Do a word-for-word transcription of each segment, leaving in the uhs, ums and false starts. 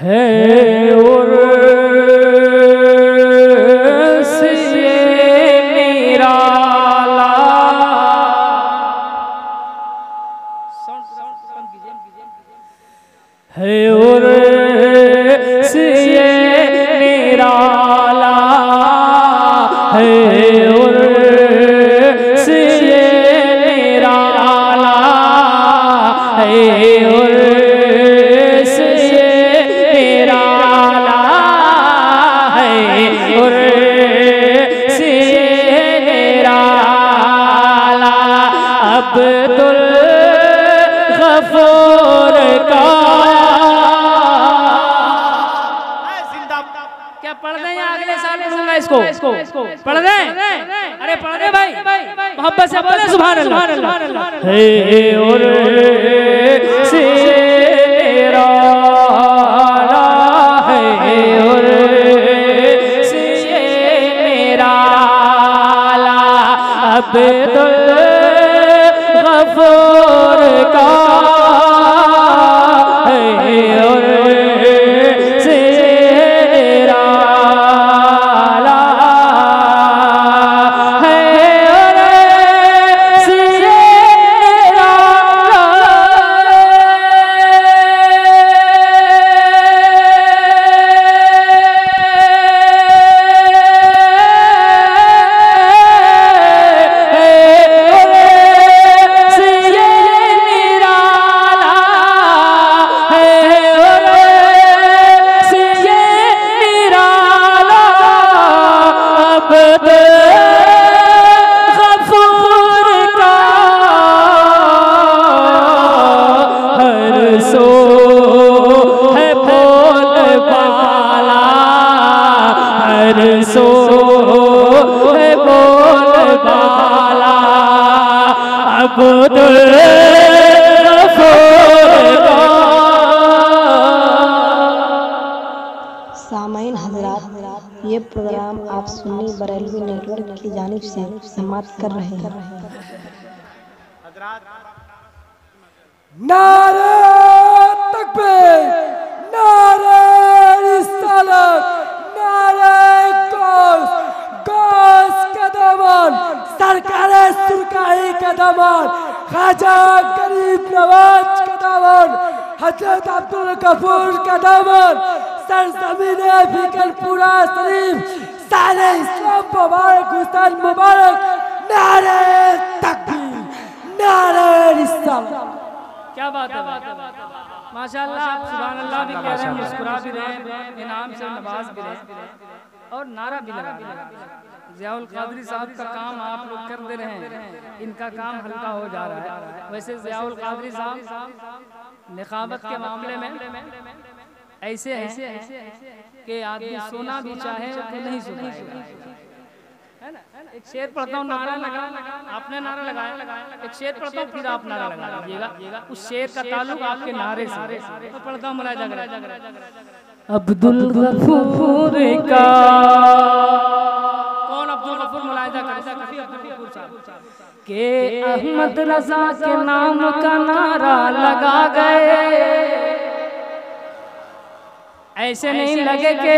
है उर्स ये निराला। है उर्स ये निराला, है उर्स ये निराला, है उर्स ये निराला, है उर्स ये निराला। अब्दुल गफूर का इसको, इसको, इसको पढ़ दे, अरे पढ़ दे भाई, मोहब्बत से बोले सुभान अल्लाह। हे उर्स निराला, हे उर्स निराला, अब्दुल गफूर का, हे उर्स समाप्त कर रहे हैं। नारे तकबीर, नारे रिसालत, नारे गौस, गौस का दमन, सरकारे सुरकाई का दमन, खाजा गरीब नवाज का दमन, हजरत अब्दुल गफूर का दमन, सरजमीन अफीकलपुरा शरीफ, सारे इस्लाम मुबारक हुसैन मुबारक, नारे तकबीर, नारे रिसालत। क्या बात है, माशाल्लाह। आप सुभान अल्लाह भी कह रहे हैं, मुस्कुरा भी रहे हैं, इनाम से नवाज भी रहे और नारा भी लगा। जियाउल कादरी साहब का काम आप लोग कर दे रहे हैं, इनका काम हल्का हो जा रहा है। वैसे जियाउल कादरी साहब निखावत के मामले में ऐसे ऐसे कि आदमी सोना भी चाहे तो नहीं सोना है ना। एक शेर पढ़ता हूँ, नारा लगा, आपने नारा लगाया, एक शेर पढ़ता हूँ फिर आप नारा लगाइएगा, उस शेर का ताल्लुक आपके नारे से। तो पढ़ता हूँ, मलाजा अब्दुल गफूर का, कौन अब्दुल गफूर, मलाजा के अहमद रजा के नाम का नारा लगा गए। ऐसे नहीं लगे कि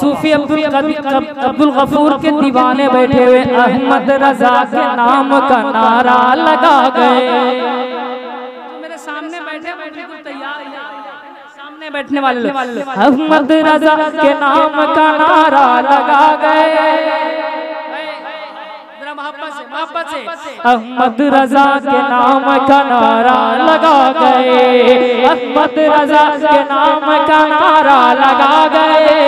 सूफी अब्दुल अब्दुल गफूर के दीवाने बैठे हुए अहमद रजा के नाम का नारा लगा गए। मेरे सामने बैठे बैठे को तैयार सामने बैठने वाले लोग अहमद रजा के नाम का नारा लगा गए। अहमद रजा के नाम का नारा लगा गए, अहमद रजा के नाम का नारा लगा गए,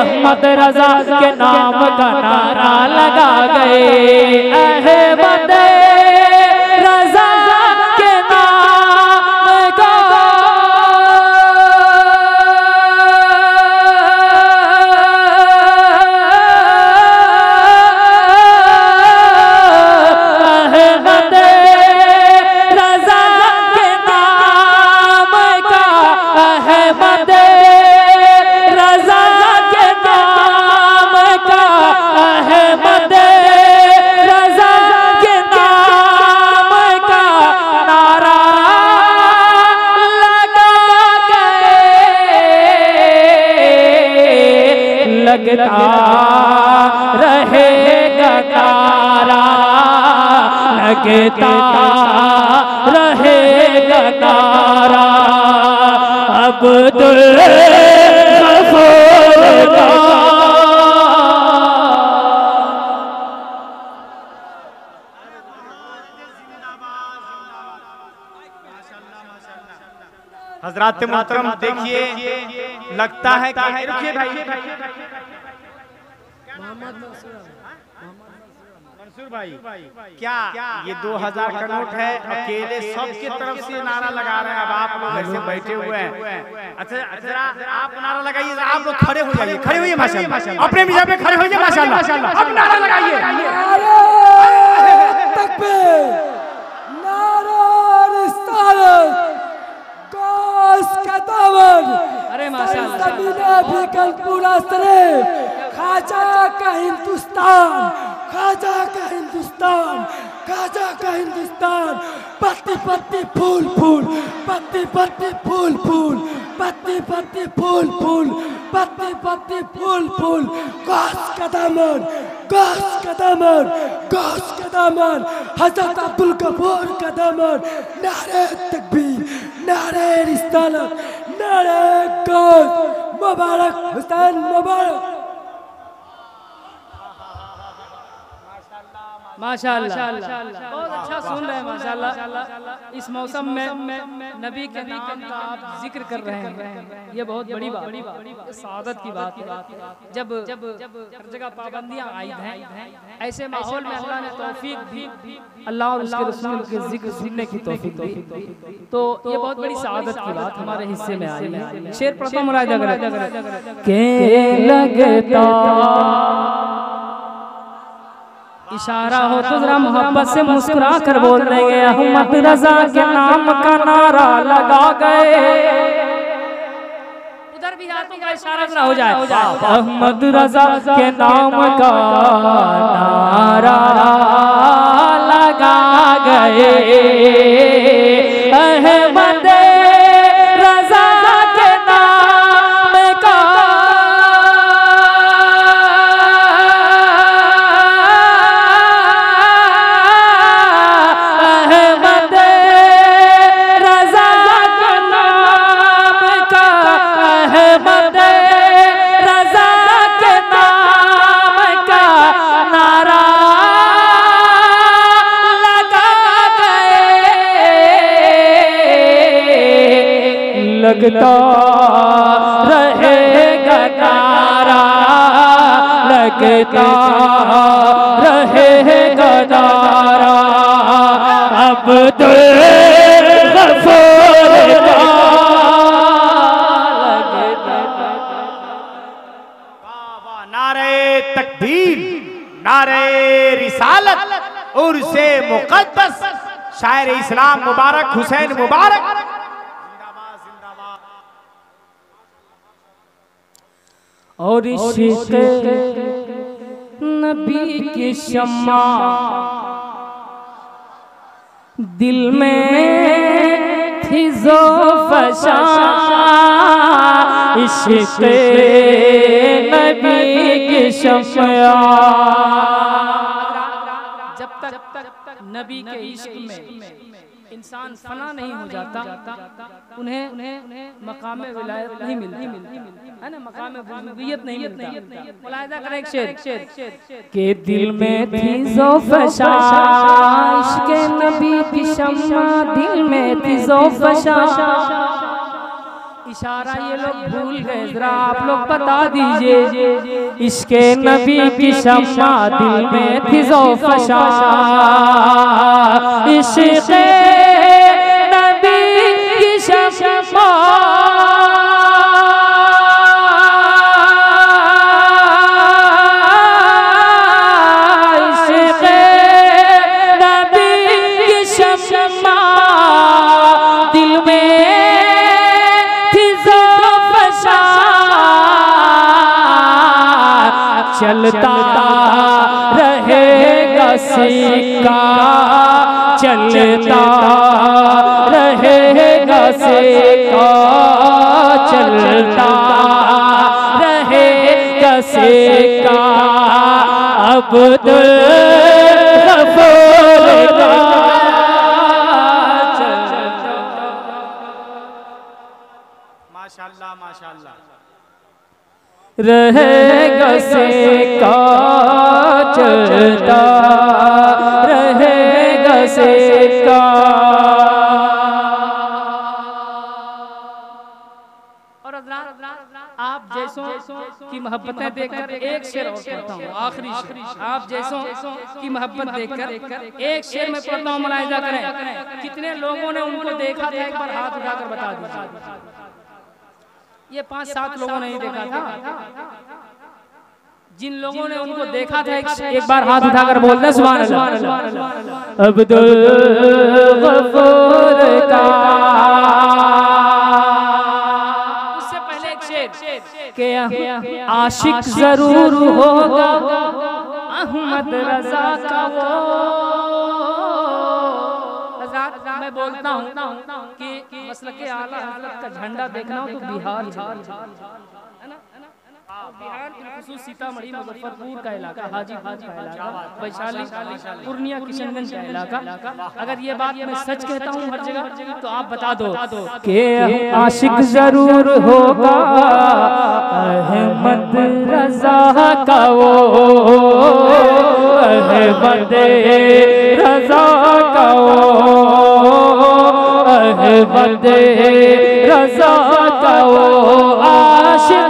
अहमद रजा के नाम का नारा लगा गए, अहमद रजा के नाम का। अहमद रजा के नाम लगता रहेगा तारा, लगता रहेगा तारा। अब्दुल गफूर का हजरात मोहतरम देखिए, लगता है कि रुकिए भाई, मंसूर भाई क्या ये दो हजार का नोट है? अकेले सबके तरफ से नारा लगा रहे हैं। अब आप लोग घर से बैठे हुए हैं, अच्छा अच्छा आप नारा लगाइए, आप लोग खड़े हो जाइए, खड़े होइए माशाल्लाह, अपने मिजाज पे खड़े होइए माशाल्लाह, आप नारा लगाइए। अरे माशाल्लाह खाजा का हिंदुस्तान, खाजा का हिंदुस्तान, खाजा का हिंदुस्तान। पत्ती पत्ती फूल फूल, पत्ती पत्ती फूल फूल, पत्ती पत्ती फूल फूल, पत्ती पत्ती फूल फूल। गौस का दामन, गौस का दामन, गौस का दामन, हजरत अब्दुल गफूर का दामन। नारे तकबीर, नारे रिसालत, नारे गौस। मुबारक हुसैन मुबारक। माशाल्लाह बहुत अच्छा सुन रहे हैं माशाल्लाह। इस मौसम में नबी के नाम का आप जिक्र कर रहे हैं, ये बहुत बड़ी बात, सादत की बात है। जब जब हर जगह पाबंदियां आई हैं, ऐसे माहौल में अल्लाह ने तौफीक दी, अल्लाह और उसके रसूल के जिक्र सुनने की तौफीक दी, तो ये बहुत बड़ी सादत की बात हमारे हिस्से में आई है। शेर पढ़ता मुराद के लगता इशारा हो तो जरा मोहब्बत से मुस्कुरा कर बोल देंगे। अहमद रजा के नाम का नारा लगा गए, उधर भी जाती का इशारा जरा हो जाए। अहमद रजा के नाम का नारा लगा गए, अहमद रजा के नाम का लगता रहेगा तारा, लगता रहेगा तारा। अब्दुल गफूर का नारे तकबीर, नारे रिसालत, उर्स मुकद्दस, शायर इस्लाम मुबारक हुसैन मुबारक। और इश्क़ नबी की शम्मा दिल में थी जो फशा, इश्क़ नबी की शम्मा। जब तक नबी के इश्क़ में इंसान फना नहीं हो जाता, उन्हें उन्हें मकाम विलायत नहीं मिलती है ना, मकाम बुजुर्गियत नहीं मिलती। मुलाहिज़ा करें एक शेर के दिल में थी ज़ौफ़ शा, इश्क़ नबी की शम्मा दिल में थी ज़ौफ़ शा। इशारा ये लोग भूल गए, जरा आप लोग बता दीजिए। इश्क़ नबी की शम्मा दिल में थी ज़ौफ़ शा, इश्क़ नबी की शम्मा चलता रहेगा सिक्का, चलता रहेगा सिक्का, चलता रहेगा सिक्का। अब्दुल गफूर का माशाल्लाह माशाल्लाह रहेगा से काचता रहेगा से का। और आप जैसों की मोहब्बतें देखकर एक शेर और पढ़ता हूँ आखिरी शेर, आप जैसों की मोहब्बत देखकर एक शेर में पढ़ता हूँ, मुलाहिजा करें कितने लोगों ने उनको देखा था, एक बार हाथ उठाकर बता दीजिए। ये पांच सात लोगों ने ही देखा था, जिन लोगों ने उनको देखा था एक बार हाथ उठाकर बोलना सुभान अल्लाह। अब्दुल गफूर का के आशिक जरूर होगा अहमद रजा का वो। मैं बोलता हूँ कि मसलके आला हज़रत का झंडा देखना हो तो बिहार है ना, बिहार बिलखुसूस सीतामढ़ी मुजफ्फरपुर का इलाका, हाजीपुर का इलाका, वैशाली पूर्णिया किशनगंज का इलाका, अगर ये बात मैं सच कहता हूँ हर जगह तो आप बता दो के आशिक जरूर होगा अहमद रजा का वो, अहमद रजा का वो, अहमद रजा का वो आशिक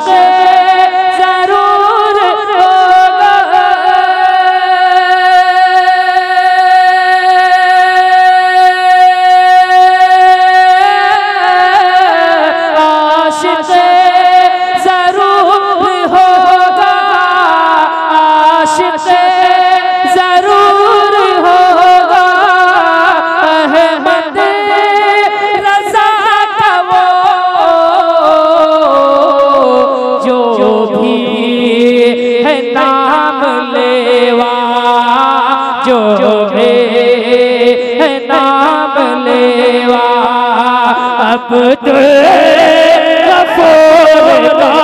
अब तो